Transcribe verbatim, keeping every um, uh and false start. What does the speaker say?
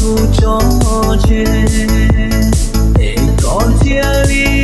tu cho che để con chia ly.